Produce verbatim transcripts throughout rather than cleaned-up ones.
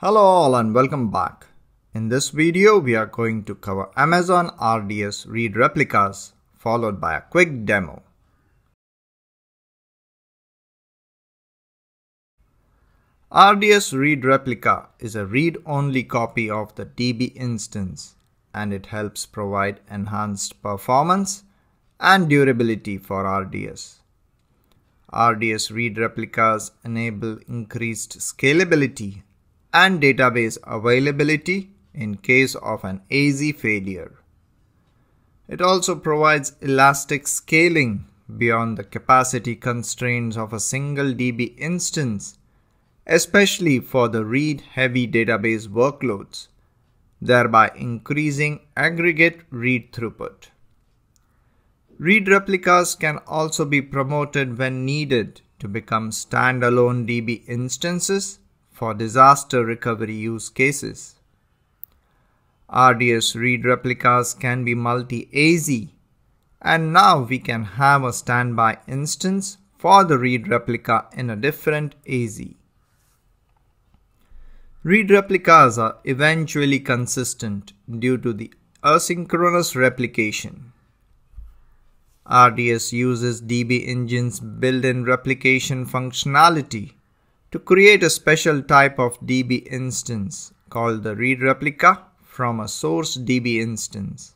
Hello all and welcome back. In this video we are going to cover Amazon R D S Read Replicas followed by a quick demo. R D S Read Replica is a read-only copy of the D B instance and it helps provide enhanced performance and durability for R D S. R D S Read Replicas enable increased scalability and database availability in case of an A Z failure. It also provides elastic scaling beyond the capacity constraints of a single D B instance, especially for the read-heavy database workloads, thereby increasing aggregate read throughput. Read replicas can also be promoted when needed to become standalone D B instances for disaster recovery use cases. R D S read replicas can be multi-A Z, and now we can have a standby instance for the read replica in a different A Z. Read replicas are eventually consistent due to the asynchronous replication. R D S uses D B Engine's built-in replication functionality to create a special type of D B instance called the read replica from a source D B instance.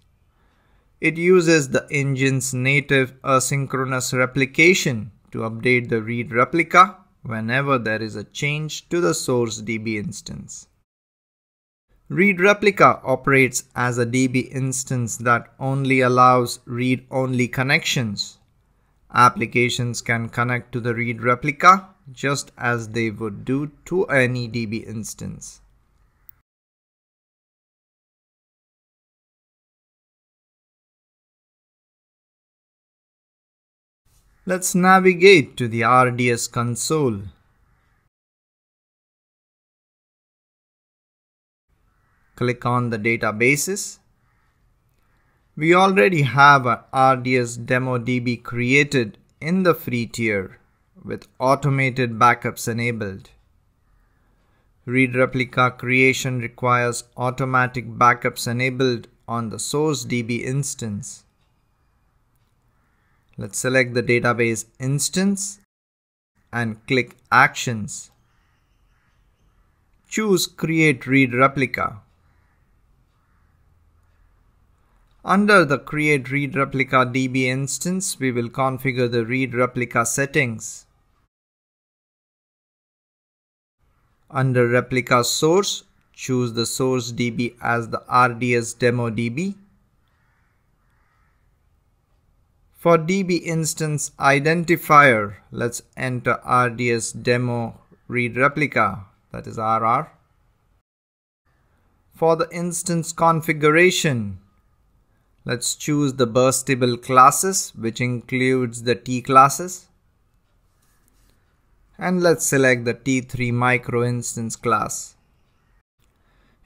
It uses the engine's native asynchronous replication to update the read replica whenever there is a change to the source D B instance. Read replica operates as a D B instance that only allows read-only connections. Applications can connect to the read replica just as they would do to any D B instance. Let's navigate to the R D S console. Click on the databases. We already have an R D S demo D B created in the free tier with automated backups enabled. Read replica creation requires automatic backups enabled on the source D B instance. Let's select the database instance and click Actions. Choose Create Read Replica. Under the Create Read Replica D B instance, we will configure the Read Replica settings. Under Replica Source, choose the source D B as the R D S demo D B. For D B instance identifier, let's enter R D S demo read replica, that is R R. For the instance configuration, let's choose the burstable classes, which includes the T classes. And let's select the T three micro instance class.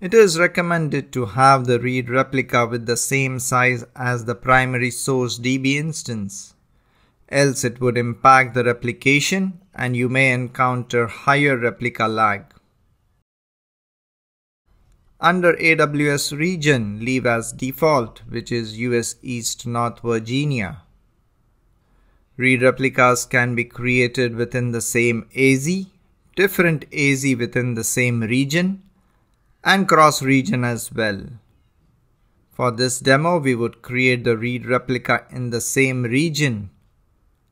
It is recommended to have the read replica with the same size as the primary source D B instance. Else it would impact the replication and you may encounter higher replica lag. Under A W S region, leave as default, which is U S East North Virginia. Read replicas can be created within the same A Z, different A Z within the same region, and cross-region as well. For this demo, we would create the read replica in the same region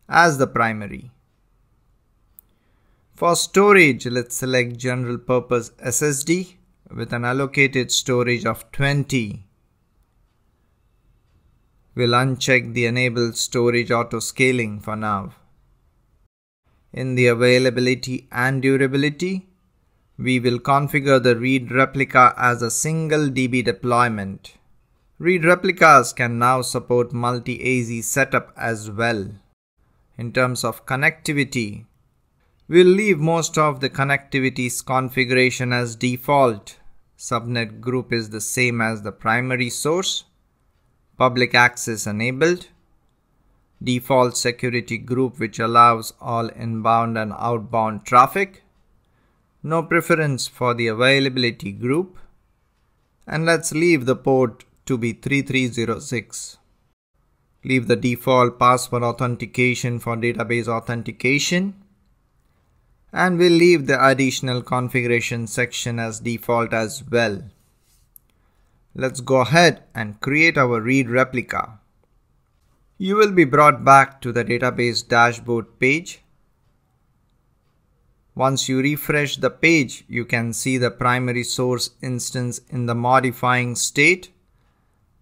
as the primary. For storage, let's select general purpose S S D. With an allocated storage of twenty. We'll uncheck the enable storage auto scaling for now. In the availability and durability, we will configure the read replica as a single D B deployment. Read replicas can now support multi-A Z setup as well. In terms of connectivity, we'll leave most of the connectivity's configuration as default. Subnet group is the same as the primary source. Public access enabled. Default security group, which allows all inbound and outbound traffic. no preference for the availability group, and let's leave the port to be three three zero six. Leave the default password authentication for database authentication, and we'll leave the additional configuration section as default as well. Let's go ahead and create our read replica. You will be brought back to the database dashboard page. Once you refresh the page, you can see the primary source instance in the modifying state,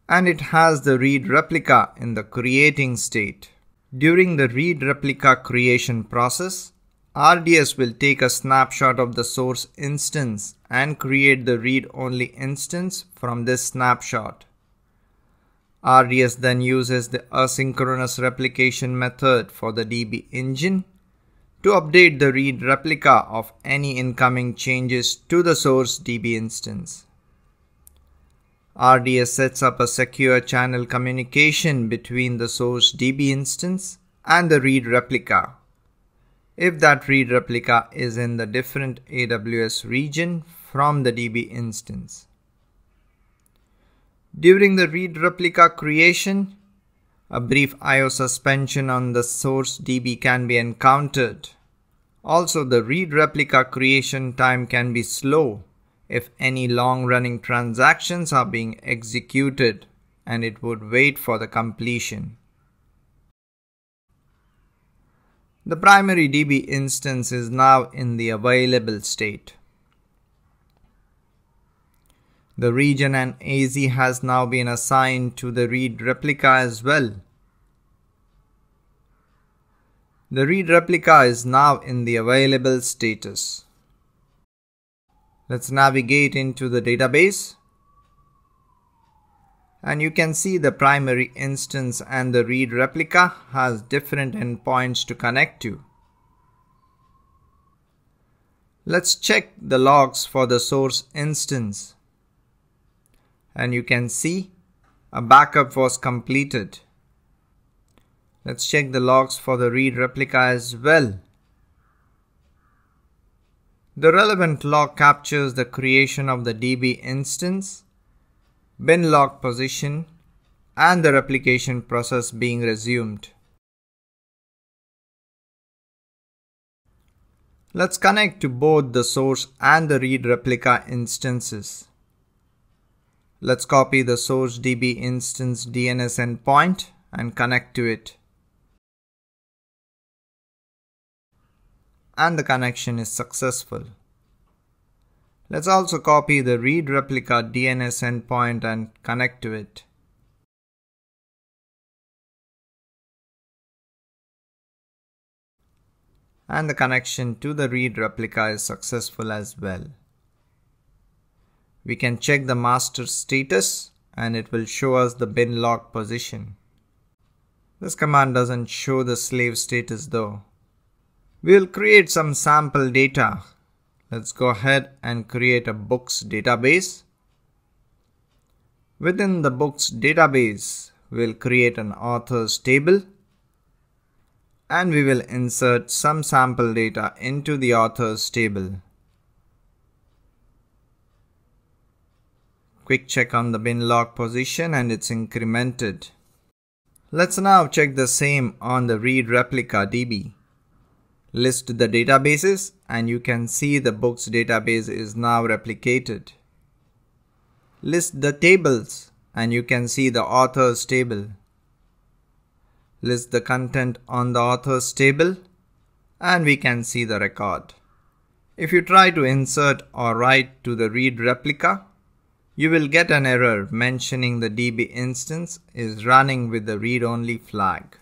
and it has the read replica in the creating state. During the read replica creation process, R D S will take a snapshot of the source instance and create the read-only instance from this snapshot. R D S then uses the asynchronous replication method for the D B engine to update the read replica of any incoming changes to the source D B instance. R D S sets up a secure channel communication between the source D B instance and the read replica. If that read replica is in the different A W S region from the D B instance. During the read replica creation, a brief I O suspension on the source D B can be encountered. Also, the read replica creation time can be slow if any long-running transactions are being executed, and it would wait for the completion. The primary D B instance is now in the available state. The region and A Z has now been assigned to the read replica as well. The read replica is now in the available status. Let's navigate into the database, and you can see the primary instance and the read replica has different endpoints to connect to. Let's check the logs for the source instance, and you can see a backup was completed. Let's check the logs for the read replica as well. The relevant log captures the creation of the D B instance, Binlog position, and the replication process being resumed. Let's connect to both the source and the read replica instances. Let's copy the source D B instance D N S endpoint and connect to it. And the connection is successful. Let's also copy the read replica D N S endpoint and connect to it. And the connection to the read replica is successful as well. We can check the master status, and it will show us the bin log position. This command doesn't show the slave status though. We'll create some sample data. Let's go ahead and create a books database. Within the books database, we'll create an authors table, and we will insert some sample data into the authors table. Quick check on the bin log position, and it's incremented. Let's now check the same on the read replica D B. List the databases, and you can see the books database is now replicated. List the tables, and you can see the authors table. List the content on the authors table, and we can see the record. If you try to insert or write to the read replica, you will get an error mentioning the D B instance is running with the read-only flag.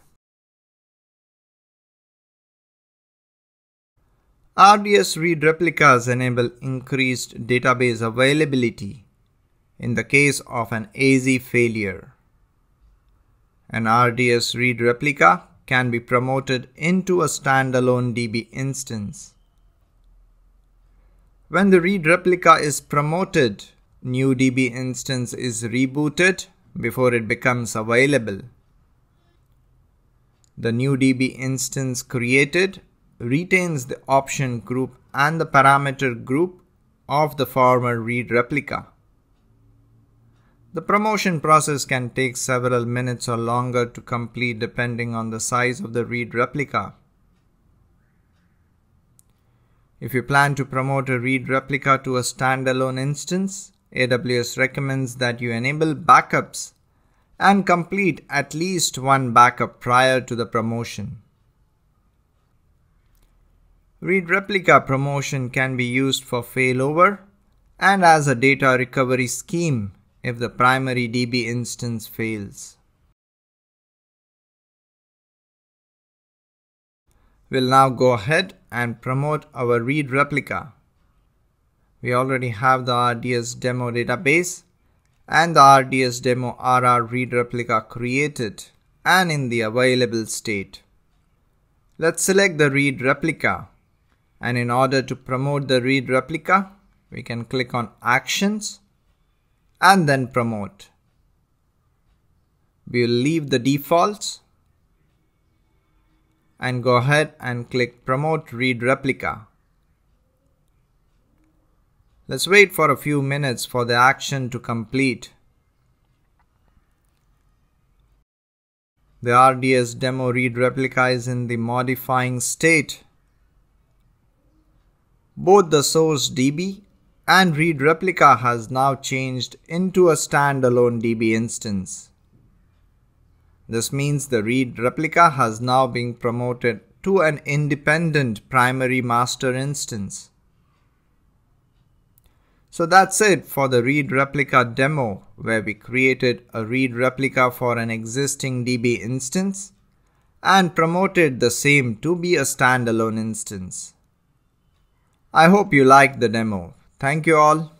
R D S read replicas enable increased database availability in the case of an A Z failure. An R D S read replica can be promoted into a standalone D B instance. When the read replica is promoted, new D B instance is rebooted before it becomes available. The new D B instance created retains the option group and the parameter group of the former read replica. The promotion process can take several minutes or longer to complete depending on the size of the read replica. If you plan to promote a read replica to a standalone instance, A W S recommends that you enable backups and complete at least one backup prior to the promotion. Read replica promotion can be used for failover and as a data recovery scheme if the primary D B instance fails. We'll now go ahead and promote our read replica. We already have the R D S demo database and the R D S demo R R read replica created and in the available state. Let's select the read replica, and in order to promote the read replica, we can click on Actions and then Promote. We'll leave the defaults and go ahead and click Promote Read Replica. Let's wait for a few minutes for the action to complete. The R D S demo read replica is in the modifying state. Both the source D B and read replica has now changed into a standalone D B instance. This means the read replica has now been promoted to an independent primary master instance. So that's it for the read replica demo, where we created a read replica for an existing D B instance and promoted the same to be a standalone instance. I hope you liked the demo. Thank you all.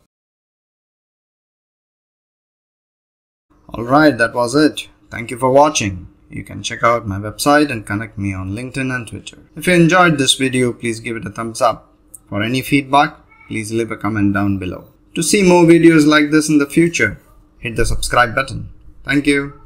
Alright, that was it. Thank you for watching. You can check out my website and connect me on LinkedIn and Twitter. If you enjoyed this video, please give it a thumbs up. For any feedback, please leave a comment down below. To see more videos like this in the future, hit the subscribe button. Thank you.